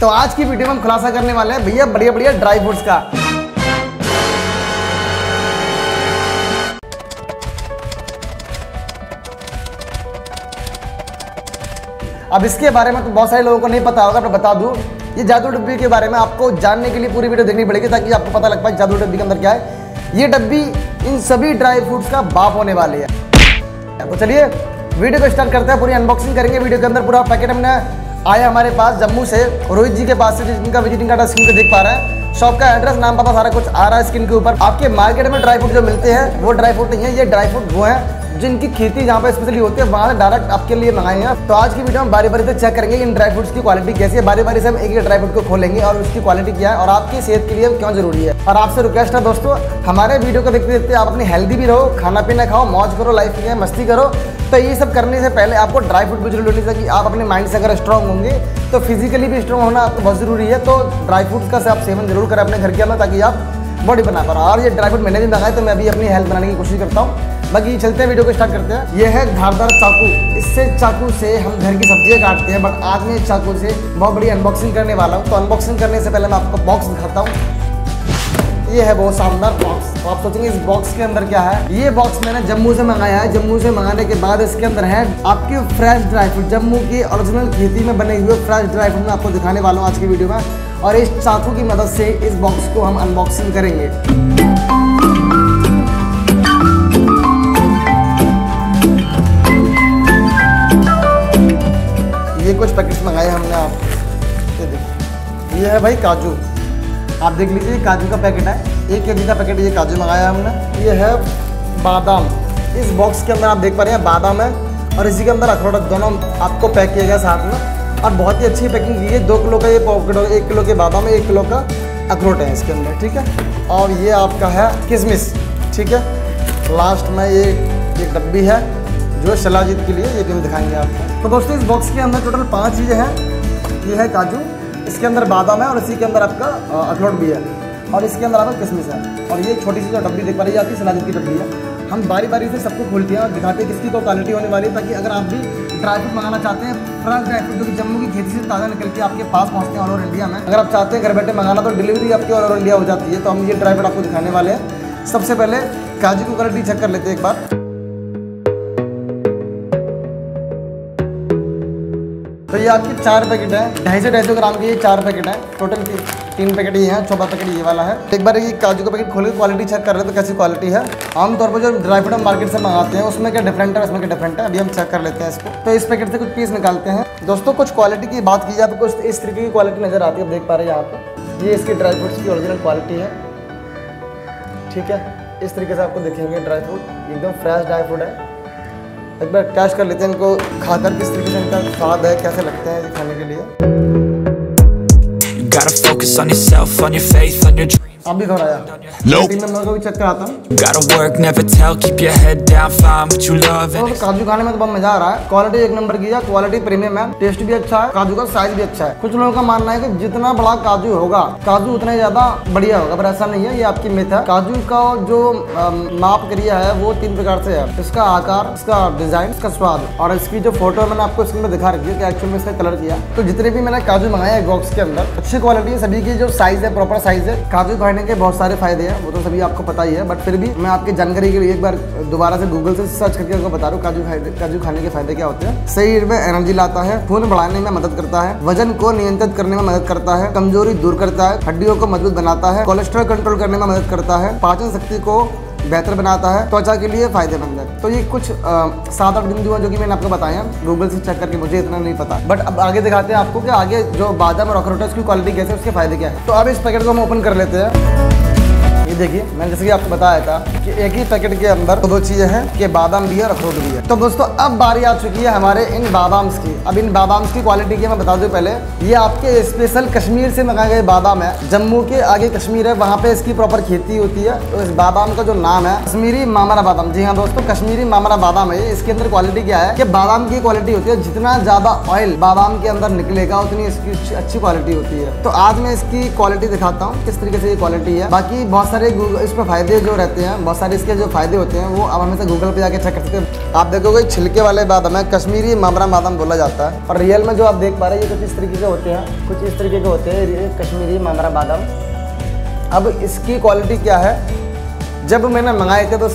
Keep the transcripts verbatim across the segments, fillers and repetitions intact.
तो आज की वीडियो में हम खुलासा करने वाले हैं भैया बढ़िया बढ़िया ड्राई फ्रूट्स का। अब इसके बारे में तो बहुत सारे लोगों को नहीं पता होगा, मैं बता दूं ये जादू डब्बी के बारे में आपको जानने के लिए पूरी वीडियो देखनी पड़ेगी ताकि आपको पता लग पाए जादू डब्बी के अंदर क्या है। ये डब्बी इन सभी ड्राई फ्रूट्स का बाप होने वाली है। तो चलिए वीडियो को स्टार्ट करते हैं, पूरी अनबॉक्सिंग करेंगे। वीडियो के अंदर पूरा पैकेट हमने आया हमारे पास जम्मू से, रोहित जी के पास से, जिनका विजिटिंग कार्ड स्क्रीन पे देख पा रहा है। शॉप का एड्रेस, नाम, पता सारा कुछ आ रहा है स्क्रीन के ऊपर। आपके मार्केट में ड्राई फ्रूट जो मिलते हैं वो ड्राई फ्रूट नहीं है, ये ड्राई फ्रूट वो है जिनकी खेती जहाँ पे स्पेशली होती है, वहाँ से डायरेक्ट आपके लिए मंगाए हैं। तो आज की वीडियो हम बारी बारी से चेक करेंगे इन ड्राई फ्रूट्स की क्वालिटी कैसी है। बारी बारी से हम एक एक ड्राई फ्रूट को खोलेंगे और उसकी क्वालिटी क्या है और आपकी सेहत के लिए क्यों जरूरी है। और आपसे रिक्वेस्ट है दोस्तों, हमारे वीडियो को देखते देखते आप अपनी हेल्दी भी रहो, खाना पीना खाओ, मौज करो, लाइफ में मस्ती करो। तो ये सब करने से पहले आपको ड्राई फ्रूट भी जरूर लेनी चाहिए। आप अपने माइंड से अगर स्ट्रांग होंगे तो फिजिकली भी स्ट्रांग होना आपको बहुत ज़रूरी है। तो ड्राई फ्रूट्स का से आप सेवन जरूर करें अपने घर के अंदर ताकि आप बॉडी बना पाओ। और ये ड्राई फ्रूट मैंने भी मंगाए तो मैं अभी अपनी हेल्थ बनाने की कोशिश करता हूँ। बाकी चलते हैं, वीडियो को स्टार्ट करते हैं। यह है धारदार चाकू, इससे चाकू से हम घर की सब्जियाँ काटते हैं, बट आज मैं इस चाकू से बहुत बड़ी अनबॉक्सिंग करने वाला हूँ। तो अनबॉक्सिंग करने से पहले मैं आपको बॉक्स दिखाता हूँ। ये है बहुत शानदार बॉक्स। तो आप सोचेंगे इस बॉक्स के अंदर क्या है। ये बॉक्स मैंने जम्मू से मंगाया है। जम्मू से मंगाने के बाद इसके अंदर है आपकी फ्रेश ड्राई फ्रूट, जम्मू की ओरिजिनल खेती में बने हुए फ्रेश ड्राई फ्रूट में आपको दिखाने वाला हूँ आज की वीडियो में। और इस चाकू की मदद से इस बॉक्स को हम अनबॉक्सिंग करेंगे। ये कुछ पैकेट्स मंगाए हमने। आप ये देखिए, ये है भाई काजू, आप देख लीजिए काजू का पैकेट है, एक के जी का पैकेट। ये काजू मंगाया हमने। ये है बादाम, इस बॉक्स के अंदर आप देख पा रहे हैं बादाम है और इसी के अंदर अखरोट, दोनों आपको पैक किया गया साथ में। और बहुत ही अच्छी पैकिंग की है। दो किलो का ये पॉकेट होगा, एक किलो के बादाम है, एक किलो का अखरोट है इसके अंदर, ठीक है। और ये आपका है किशमिश, ठीक है। लास्ट में ये एक डब्बी है जो शिलाजीत के लिए, ये भी हम दिखाएंगे आपको। तो दोस्तों इस बॉक्स के अंदर टोटल पाँच चीज़ें हैं। ये है काजू, इसके अंदर बादाम है और इसी के अंदर आपका अखरोट भी है और इसके अंदर आपका किशमिश है। और ये छोटी सी जो डब्बी देख पा रही है आपकी शिलाजीत की डब्बी है। हम बारी बारी से सबको खोलते हैं और दिखाते हैं किसकी को क्वालिटी होने वाली है, ताकि अगर आप भी ड्राई फ्रूट मंगाना चाहते हैं, फ्रेश ड्राई फ्रूट जो कि जम्मू की खेती से ताज़ा निकल के आपके पास पहुँचते हैं ऑल ओवर इंडिया में। अगर आप चाहते हैं घर बैठे मंगाना तो डिलीवरी आपकी ऑल ओवर इंडिया हो जाती है। तो हम ये ड्राई फ्रूट आपको दिखाने वाले हैं। सबसे पहले काजू की क्वालिटी चेक कर लेते हैं एक बार। तो ये आपके चार पैकेट है, ढाई सौ ढाई सौ ग्राम के ये चार पैकेट है। टोटल तीन पैकेट ये हैं, चौथा पैकेट ये वाला है। एक बार ये काजू का पैकेट खोल के क्वालिटी चेक कर रहे हैं तो कैसी क्वालिटी है। आमतौर पर जो ड्राई फ्रूट हम मार्केट से मंगाते हैं उसमें क्या डिफरेंट है, उसमें क्या डिफरेंट है, अभी हम चेक कर लेते हैं इसको। तो इस पैकेट से कुछ पीस निकालते हैं। दोस्तों कुछ क्वालिटी की बात की जाए तो कुछ इस तरीके की क्वालिटी नज़र आती है, आप देख पा रहे हैं यहाँ पर। ये इसकी ड्राई फ्रूट्स की ओरिजिनल क्वालिटी है, ठीक है। इस तरीके से आपको दिखेंगे ड्राई फ्रूट, एकदम फ्रेश ड्राई फ्रूट है। एक बार टेस्ट कर लेते हैं इनको, खाकर किस तरीके से इनका स्वाद है, कैसे लगते हैं खाने के लिए। आप भी दोहराया को भी चेक कराता हूँ। काजू खाने में तो बहुत मजा आ रहा है, क्वालिटी एक नंबर की है, क्वालिटी प्रीमियम है, टेस्ट भी अच्छा है, काजू का साइज भी अच्छा है। कुछ लोगों का मानना है कि जितना बड़ा काजू होगा काजू उतना ज्यादा बढ़िया होगा, पर ऐसा नहीं है, ये आपकी मिथ है। काजू का जो नाप क्रिया है वो तीन प्रकार से है, इसका आकार, इसका डिजाइन, इसका स्वाद। और इसकी जो फोटो मैंने आपको स्क्रीन में दिखा रखी है एक्चुअली इसका कलर किया। तो जितने भी मैंने काजू मंगाया है बॉक्स के अंदर अच्छी क्वालिटी है, सभी की जो साइज है प्रॉपर साइज है। काजू खाने के बहुत सारे फायदे हैं, वो तो सभी आपको पता ही है, बट फिर भी मैं आपकी जानकारी के लिए एक बार दोबारा से गूगल से सर्च करके आपको बता रहा हूँ काजू खाने काजू खाने के फायदे क्या होते हैं। शरीर में एनर्जी लाता है, खून बढ़ाने में मदद करता है, वजन को नियंत्रित करने में मदद करता है, कमजोरी दूर करता है, हड्डियों को मजबूत बनाता है, कोलेस्ट्रॉल कंट्रोल करने में मदद करता है, पाचन शक्ति को बेहतर बनाता है, त्वचा के लिए फायदेमंद है। तो ये कुछ सात आठ बिंदु हैं जो कि मैंने आपको बताया गूगल से चेक करके, मुझे इतना नहीं पता। बट अब आगे दिखाते हैं आपको कि आगे जो बादाम और अखरोट है उसकी क्वालिटी कैसे, उसके फायदे क्या है। तो अब इस पैकेट को हम ओपन कर लेते हैं। ये देखिए, मैंने जैसे कि आपको बताया था कि एक ही पैकेट के अंदर दो चीज़ें हैं कि बादाम भी है और अखरोट भी है। तो दोस्तों अब बारी आ चुकी है हमारे इन बादाम्स की। अब इन बादाम्स की क्वालिटी की मैं बता दूँ पहले, ये आपके स्पेशल कश्मीर से मंगाए गए बादाम है। जम्मू के आगे कश्मीर है, वहाँ पे इसकी प्रॉपर खेती होती है। तो इस बादाम का जो नाम है कश्मीरी मामरा बादाम। जी हाँ दोस्तों, कश्मीरी मामरा बादाम है। इसके अंदर क्वालिटी क्या है कि बादाम की क्वालिटी होती है, जितना ज़्यादा ऑयल बादाम के अंदर निकलेगा उतनी इसकी अच्छी क्वालिटी होती है। तो आज मैं इसकी क्वालिटी दिखाता हूँ किस तरीके से ये क्वालिटी है। बाकी बहुत सारे सारे इस पर फायदे जो रहते हैं, बहुत सारे इसके जो फायदे होते हैं वो आप हमेशा गूगल पे जाके चेक कर सकते हैं। आप देखोगे छिलके वाले बादाम है, कश्मीरी मामरा बादाम बोला जाता है, और रियल में जो आप देख पा रहे हैं ये कुछ इस तरीके के होते हैं, कुछ इस तरीके के होते हैं कश्मीरी मामरा बादाम। अब इसकी क्वालिटी क्या है, जब मैंने मंगाए थे तो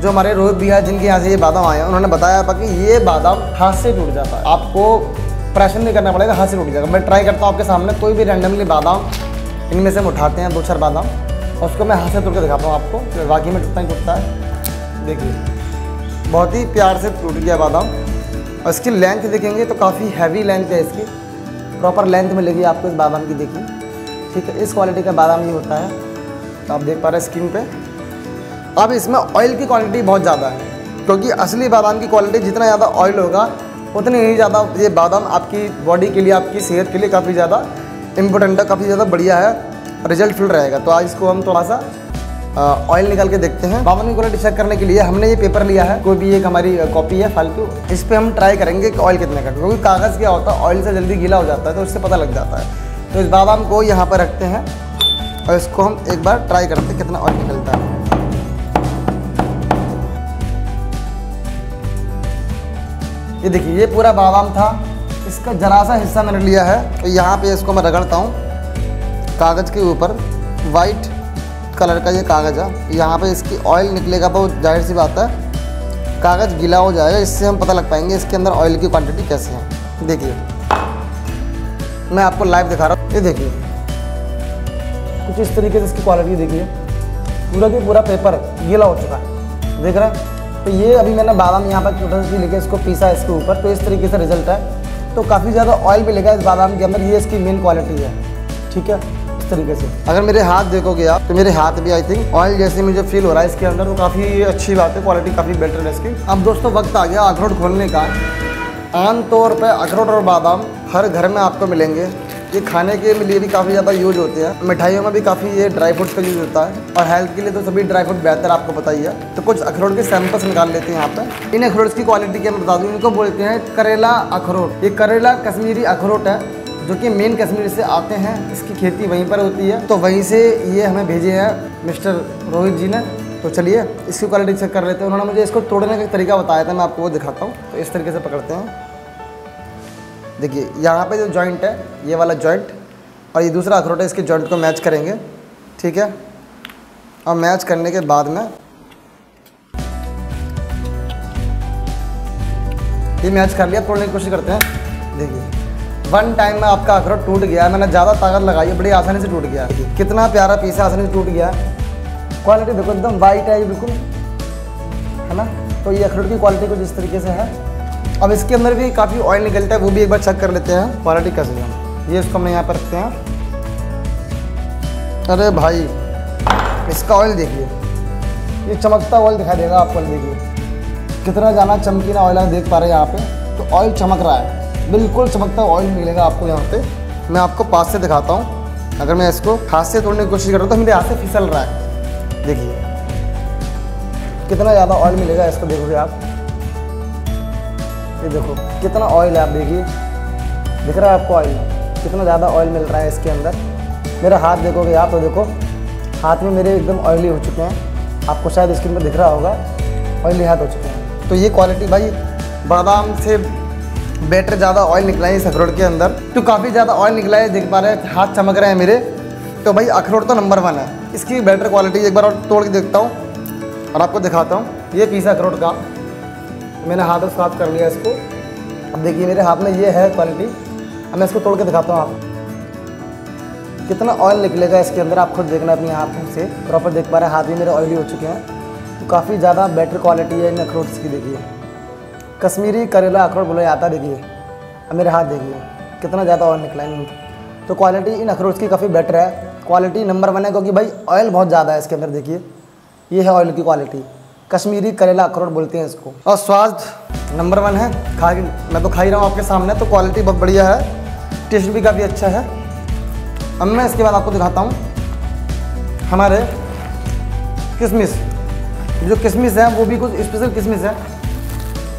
जो हमारे रोहित भैया जिनके यहाँ से ये बादाम आए हैं उन्होंने बताया था कि ये बादाम हाथ से टूट जाता है, आपको प्रेशन नहीं करना पड़ेगा, हाथ से टूट जाएगा। मैं ट्राई करता हूँ आपके सामने कोई भी रैंडमली बादाम, इनमें से हम उठाते हैं दो चार बादाम और उसको मैं हाथ से तोड़ के दिखाता हूँ आपको कि वाकई में टूटता ही टूटता है। देखिए बहुत ही प्यार से टूट गया बादाम, और इसकी लेंथ देखेंगे तो काफ़ी हैवी लेंथ है, इसकी प्रॉपर लेंथ मिलेगी आपको इस बादाम की। देखिए ठीक है, इस क्वालिटी का बादाम ये होता है, तो आप देख पा रहे हैं स्किन पे। अब इसमें ऑयल की क्वालिटी बहुत ज़्यादा है, क्योंकि असली बादाम की क्वालिटी जितना ज़्यादा ऑयल होगा उतनी ही ज़्यादा ये बादाम आपकी बॉडी के लिए, आपकी सेहत के लिए काफ़ी ज़्यादा इम्पोर्टेंट है, काफ़ी ज़्यादा बढ़िया है, रिजल्ट फील रहेगा। तो आज इसको हम थोड़ा सा ऑयल निकाल के देखते हैं। बादाम की क्वालिटी चेक करने के लिए हमने ये पेपर लिया है, कोई भी एक हमारी कॉपी है फालतू, इस पर हम ट्राई करेंगे कि ऑयल कितने का, क्योंकि कागज़ क्या होता है ऑयल से जल्दी गीला हो जाता है तो उससे पता लग जाता है। तो इस बादाम को यहाँ पर रखते हैं और इसको हम एक बार ट्राई करते हैं कितना ऑयल निकलता है। ये देखिए ये पूरा बादाम था, इसका जरा सा हिस्सा मैंने लिया है, तो यहाँ पे इसको मैं रगड़ता हूँ कागज़ के ऊपर। वाइट कलर का ये कागज़ है, यहाँ पे इसकी ऑयल निकलेगा तो जाहिर सी बात है कागज़ गीला हो जाएगा, इससे हम पता लग पाएंगे इसके अंदर ऑयल की क्वांटिटी कैसे है। देखिए मैं आपको लाइव दिखा रहा हूँ, ये देखिए कुछ इस तरीके से इसकी क्वालिटी। देखिए पूरा के पूरा पेपर गीला हो चुका है, देख रहे हैं। तो ये अभी मैंने बादाम यहाँ पर टूटन से लेके इसको पीसा इसके ऊपर, तो इस तरीके से रिजल्ट है। तो काफ़ी ज़्यादा ऑयल भी लगा इस बादाम के अंदर, ये इसकी मेन क्वालिटी है। ठीक है, इस तरीके से अगर मेरे हाथ देखोगे आप तो मेरे हाथ भी आई थिंक ऑयल जैसे मुझे फील हो रहा है इसके अंदर, तो काफ़ी अच्छी बात है, क्वालिटी काफ़ी बेटर है इसकी। अब दोस्तों वक्त आ गया अखरोट खोलने का। आमतौर पर अखरोट और बादाम हर घर में आपको मिलेंगे, ये खाने के लिए भी काफ़ी ज़्यादा यूज होते हैं, मिठाइयों में भी काफ़ी ये ड्राई फ्रूट्स का यूज होता है, और हेल्थ के लिए तो सभी ड्राई फ्रूट बेहतर आपको पता ही है। तो कुछ अखरोट के सैंपल्स निकाल लेते हैं यहाँ पर। इन अखरोट्स की क्वालिटी के मैं बता दूँ, इनको बोलते हैं करेला अखरोट। ये करेला कश्मीरी अखरोट है जो कि मेन कश्मीर से आते हैं, इसकी खेती वहीं पर होती है, तो वहीं से ये हमें भेजे हैं मिस्टर रोहित जी ने। तो चलिए इसकी क्वालिटी चेक कर लेते हैं। उन्होंने मुझे इसको तोड़ने का तरीका बताया था, मैं आपको वो दिखाता हूँ। तो इस तरीके से पकड़ते हैं, देखिए यहाँ पे जो जॉइंट है ये वाला जॉइंट और ये दूसरा अखरोट है, इसके जॉइंट को मैच करेंगे। ठीक है, और मैच करने के बाद में ये मैच कर लिया, तोड़ने की कोशिश करते हैं। देखिए वन टाइम में आपका अखरोट टूट गया, मैंने ज़्यादा ताकत लगाई है, बड़ी आसानी से टूट गया। कितना प्यारा पीस है, आसानी से टूट गया। क्वालिटी देखो एकदम वाइट है ये, बिल्कुल है ना। तो ये अखरोट की क्वालिटी कुछ इस तरीके से है। अब इसके अंदर भी काफ़ी ऑयल निकलता है, वो भी एक बार चेक कर लेते हैं क्वालिटी कैसी है। ये इसको हम यहाँ पर रखते हैं। अरे भाई इसका ऑयल देखिए, ये चमकता ऑयल दिखाई देगा आपको। देखिए कितना जाना चमकीला ऑयल है, देख पा रहे हैं यहाँ पे, तो ऑयल चमक रहा है, बिल्कुल चमकता ऑयल मिलेगा आपको यहाँ पर। मैं आपको पास से दिखाता हूँ, अगर मैं इसको हाथ से तोड़ने की कोशिश कर रहा हूँ तो मेरे हाथ से फिसल रहा है। देखिए कितना ज़्यादा ऑयल मिलेगा इसको, देखोगे आप। ये देखो कितना ऑयल है, आप देखिए दिख रहा है आपको ऑयल, कितना ज़्यादा ऑयल मिल रहा है इसके अंदर। मेरा हाथ देखोगे आप तो देखो हाथ में मेरे एकदम ऑयली हो चुके हैं, आपको शायद स्क्रीन पर दिख रहा होगा ऑयली हाथ हो चुके हैं। तो ये क्वालिटी भाई बादाम से बेटर ज़्यादा ऑयल निकला है इस अखरोट के अंदर, तो काफ़ी ज़्यादा ऑयल निकला है, देख पा रहे हैं हाथ चमक रहे हैं मेरे। तो भाई अखरोट तो नंबर वन है, इसकी बेटर क्वालिटी एक बार और तोड़ के देखता हूँ और आपको दिखाता हूँ। ये पीस है अखरोट का, मैंने हाथ से साफ कर लिया इसको। अब देखिए मेरे हाथ में ये है क्वालिटी, अब मैं इसको तोड़ के दिखाता हूँ आपको कितना ऑयल निकलेगा इसके अंदर। आप खुद देखना अपने हाथ से, प्रॉपर देख पा रहे हैं हाथ भी मेरे ऑयली हो चुके हैं। तो काफ़ी ज़्यादा बेटर क्वालिटी है इन अखरोट्स की। देखिए कश्मीरी करेला अखरोट बोला जाता है। देखिए अब मेरे हाथ देखिए कितना ज़्यादा ऑयल निकला है। तो क्वालिटी इन अखरोट्स की काफ़ी बेटर है, क्वालिटी नंबर वन है, क्योंकि भाई ऑयल बहुत ज़्यादा है इसके अंदर। देखिए ये है ऑयल की क्वालिटी, कश्मीरी करेला अखरोट बोलते हैं इसको, और स्वाद नंबर वन है। खा मैं तो खा ही रहा हूँ आपके सामने, तो क्वालिटी बहुत बढ़िया है, टेस्ट भी काफ़ी अच्छा है। अब मैं इसके बाद आपको दिखाता हूँ हमारे किशमिश। जो किशमिश है वो भी कुछ स्पेशल किशमिश है,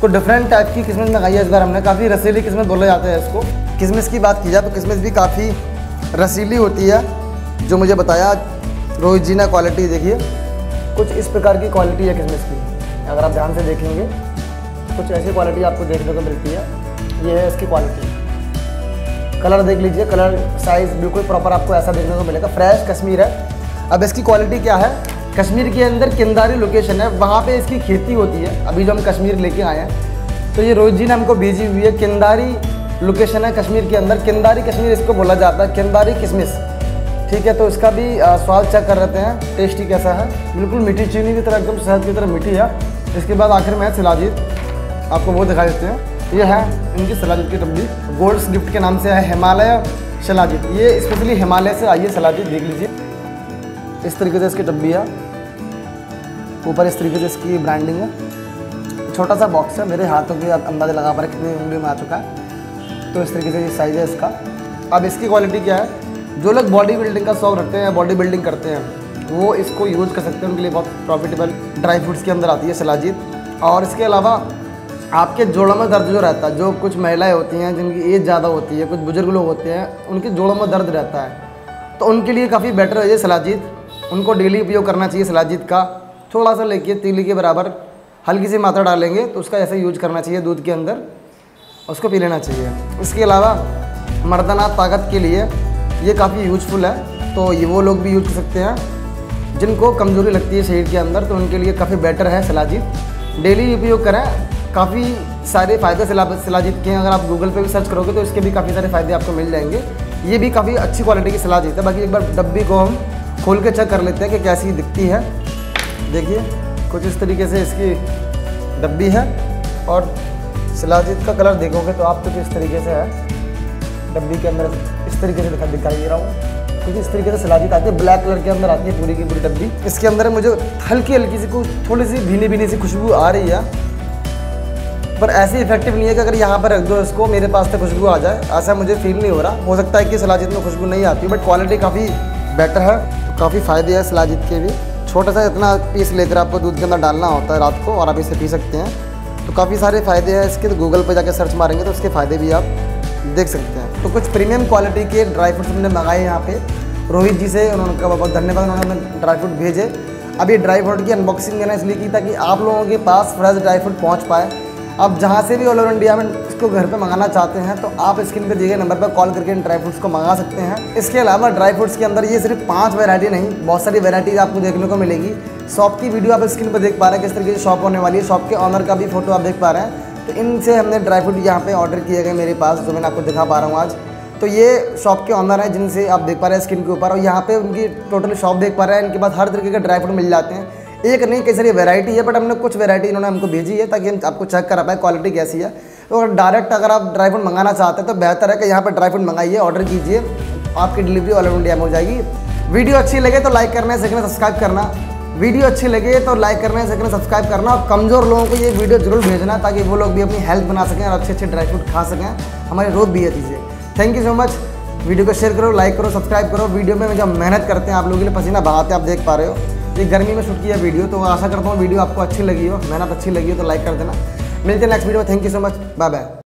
कुछ डिफरेंट टाइप की किशमिश मंगाई है इस बार हमने। काफ़ी रसीली किशमिश बोले जाते हैं इसको। किशमिश की बात की जाए तो किशमिश भी काफ़ी रसीली होती है, जो मुझे बताया रोहित जी ना क्वालिटी देखिए, कुछ इस प्रकार की क्वालिटी है किशमिश की। अगर आप ध्यान से देखेंगे कुछ ऐसी क्वालिटी आपको देखने को मिलती है, ये है इसकी क्वालिटी। कलर देख लीजिए, कलर साइज़ बिल्कुल प्रॉपर आपको ऐसा देखने को मिलेगा, फ्रेश कश्मीर है। अब इसकी क्वालिटी क्या है, कश्मीर के अंदर किंदारी लोकेशन है, वहाँ पे इसकी खेती होती है। अभी जो हम कश्मीर लेके आए हैं तो ये रोहित जी ने हमको भेजी हुई है, किंदारी लोकेशन है कश्मीर के अंदर, किंदारी कश्मीर इसको बोला जाता है, किंदारी किशमिश, ठीक है। तो इसका भी स्वाद चेक कर रहे हैं, टेस्टी कैसा है, बिल्कुल मीठी चीनी की तरह, एकदम शहद की तरह मीठी है। इसके बाद आखिर में शिलाजीत, आपको वो दिखा देते हैं, ये है इनकी शिलाजीत की टपली, गोल्ड्स गिफ्ट के नाम से है, हिमालय शिलाजीत, ये स्पेशली हिमालय से आई है शिलाजीत। देख लीजिए इस तरीके से इसकी टब्बी है, ऊपर इस तरीके से इसकी ब्रांडिंग है, छोटा सा बॉक्स है, मेरे हाथों के अंदाजा लगा पा रहे कितनी उंगली में आ चुका है। तो इस तरीके से ये साइज़ है इसका। अब इसकी क्वालिटी क्या है, जो लोग बॉडी बिल्डिंग का शौक रखते हैं, बॉडी बिल्डिंग करते हैं, वो इसको यूज़ कर सकते हैं, उनके लिए बहुत प्रॉफिटेबल ड्राई फ्रूट्स के अंदर आती है शिलाजीत। और इसके अलावा आपके जोड़ों में दर्द जो रहता है, जो कुछ महिलाएँ होती हैं जिनकी एज ज़्यादा होती है, कुछ बुजुर्ग लोग होते हैं, उनके जोड़ों में दर्द रहता है, तो उनके लिए काफ़ी बेटर है ये शिलाजीत। उनको डेली उपयोग करना चाहिए शिलाजीत का, थोड़ा सा लेके तीली के बराबर हल्की सी मात्रा डालेंगे तो उसका ऐसे यूज करना चाहिए, दूध के अंदर उसको पी लेना चाहिए। इसके अलावा मर्दाना ताकत के लिए ये काफ़ी यूजफुल है, तो ये वो लोग भी यूज कर सकते हैं जिनको कमज़ोरी लगती है शरीर के अंदर, तो उनके लिए काफ़ी बेटर है शिलाजीत, डेली उपयोग करें। काफ़ी सारे फ़ायदे शिलाजीत के हैं, अगर आप गूगल पर भी सर्च करोगे तो इसके भी काफ़ी सारे फ़ायदे आपको मिल जाएंगे। ये भी काफ़ी अच्छी क्वालिटी की शिलाजीत है। बाकी एक बार डब्बी को हम खोल के चेक कर लेते हैं कि कैसी दिखती है। देखिए कुछ इस तरीके से इसकी डब्बी है, और शिलाजीत का कलर देखोगे तो आप कुछ इस तरीके से है, डब्बी के अंदर इस तरीके से दिखा दिखाई दे रहा हूँ, कुछ इस तरीके से शिलाजीत आती है, ब्लैक कलर के अंदर आती है पूरी की पूरी डब्बी। इसके अंदर मुझे हल्की हल्की सी कुछ थोड़ी सी भीनी भीनी सी खुशबू आ रही है, पर ऐसे इफेक्टिव नहीं है कि अगर यहाँ पर रख दो इसको मेरे पास तक खुशबू आ जाए, ऐसा मुझे फील नहीं हो रहा। हो सकता है कि शिलाजीत में खुशबू नहीं आती, बट क्वालिटी काफ़ी बेटर है, काफ़ी फ़ायदे है शिलाजीत के भी। छोटा सा इतना पीस लेकर आपको दूध के अंदर डालना होता है रात को, और आप इसे पी सकते हैं, तो काफ़ी सारे फ़ायदे हैं इसके। तो गूगल पर जाकर सर्च मारेंगे तो उसके फ़ायदे भी आप देख सकते हैं। तो कुछ प्रीमियम क्वालिटी के ड्राई फ्रूट्स हमने मंगाए यहाँ पे रोहित जी से, उनका बहुत बहुत धन्यवाद, उन्होंने हमें ड्राई फ्रूट भेजे। अब ये ड्राई फ्रूट की अनबॉक्सिंग मैंने इसलिए की ताकि आप लोगों के पास फ्रेश ड्राई फ्रूट पहुँच पाए। आप जहाँ से भी ऑल ओवर इंडिया में इसको घर पे मंगाना चाहते हैं तो आप स्क्रीन पे दिए गए नंबर पर कॉल करके इन ड्राई फ्रूट्स को मंगा सकते हैं। इसके अलावा ड्राई फ्रूट्स के अंदर ये सिर्फ पांच वैरायटी नहीं, बहुत सारी वैरायटीज आपको देखने को मिलेगी। शॉप की वीडियो आप स्क्रीन पर देख पा रहे हैं, किस तरीके से शॉप होने वाली है, शॉप के ऑनर का भी फोटो आप देख पा रहे हैं। तो इनसे हमने ड्राई फ्रूट यहाँ पर ऑर्डर किए गए मेरे पास, जो मैंने आपको दिखा पा रहा हूँ आज। तो ये शॉप के ऑनर हैं जिनसे आप देख पा रहे हैं स्क्रीन के ऊपर, और यहाँ पर उनकी टोटल शॉप देख पा रहे हैं। इनके पास हर तरीके के ड्राई फ्रूट मिल जाते हैं, एक नहीं कई सारी वैरायटी है, बट हमने कुछ वैरायटी इन्होंने हमको भेजी है ताकि हम आपको चेक करा पाए क्वालिटी कैसी है। तो डायरेक्ट अगर आप ड्राई फ्रूट मंगाना चाहते हैं तो बेहतर है कि यहाँ पर ड्राई फ्रूट मंगाइए, ऑर्डर कीजिए, आपकी डिलीवरी ऑल ओवर इंडिया में हो जाएगी। वीडियो अच्छी लगे तो लाइक करना, सेकंड सब्सक्राइब करना, वीडियो अच्छी लगे तो लाइक करना, सेकंड सब्सक्राइब करना। और कमज़ोर लोगों को ये वीडियो जरूर भेजना ताकि वो लोग भी अपनी हेल्थ बना सकें और अच्छे अच्छे ड्राई फ्रूट खा सकें, हमारी रोज भी है चीज़ें। Thank you so much. Video को शेयर करो, लाइक करो, सब्सक्राइब करो। वीडियो में जो मेहनत करते हैं आप लोगों के लिए, पसीना बहाते हैं, आप देख पा रहे हो। ये गर्मी में शूट किया वीडियो, तो आशा करता हूँ वीडियो आपको अच्छी लगी हो, मेहनत अच्छी लगी हो, तो लाइक कर देना। मिलते हैं नेक्स्ट वीडियो में। Thank you so much, bye bye.